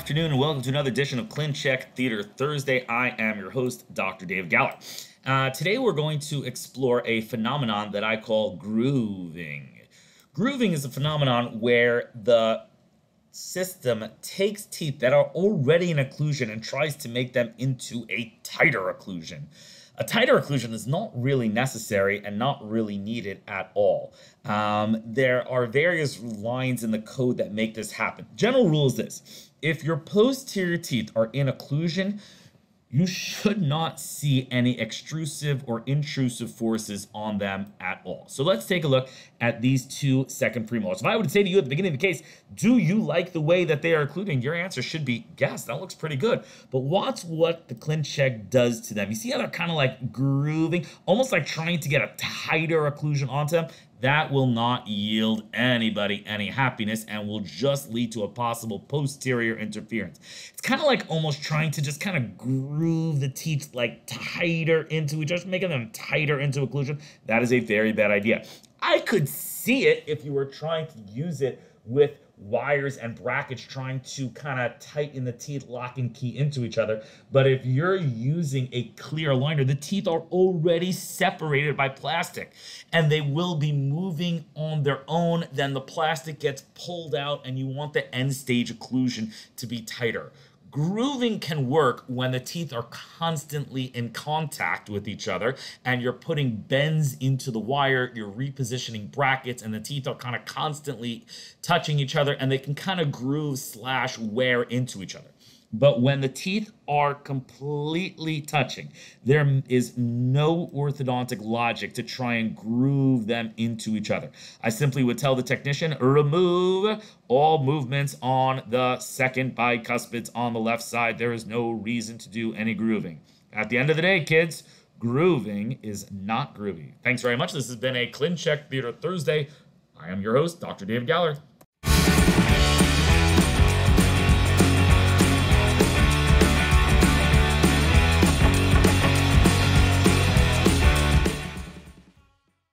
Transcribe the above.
afternoon and welcome to another edition of ClinCheck Theater Thursday. I am your host, Dr. Dave Galler. Today we're going to explore a phenomenon that I call grooving. Grooving is a phenomenon where the system takes teeth that are already in occlusion and tries to make them into a tighter occlusion. A tighter occlusion is not really necessary and not really needed at all. There are various lines in the code that make this happen. General rule is this: if your posterior teeth are in occlusion, you should not see any extrusive or intrusive forces on them at all. So let's take a look at these 2 second premolars. If I would say to you at the beginning of the case, do you like the way that they are occluding? Your answer should be, yes, that looks pretty good. But watch what the ClinCheck does to them. You see how they're kind of like grooving, almost like trying to get a tighter occlusion onto them? That will not yield anybody any happiness and will just lead to a possible posterior interference. It's kind of like almost trying to just kind of groove the teeth like tighter into each other, making them tighter into occlusion. That is a very bad idea. I could see it if you were trying to use it with wires and brackets, trying to kind of tighten the teeth, lock and key into each other. But if you're using a clear aligner, the teeth are already separated by plastic and they will be moving on their own. Then the plastic gets pulled out and you want the end stage occlusion to be tighter. Grooving can work when the teeth are constantly in contact with each other and you're putting bends into the wire, you're repositioning brackets, and the teeth are kind of constantly touching each other and they can kind of groove / wear into each other. But when the teeth are completely touching, there is no orthodontic logic to try and groove them into each other. I simply would tell the technician, remove all movements on the second bicuspids on the left side. There is no reason to do any grooving. At the end of the day, kids, grooving is not groovy. Thanks very much. This has been a ClinCheck Theater Thursday. I am your host, Dr. Dave Galler.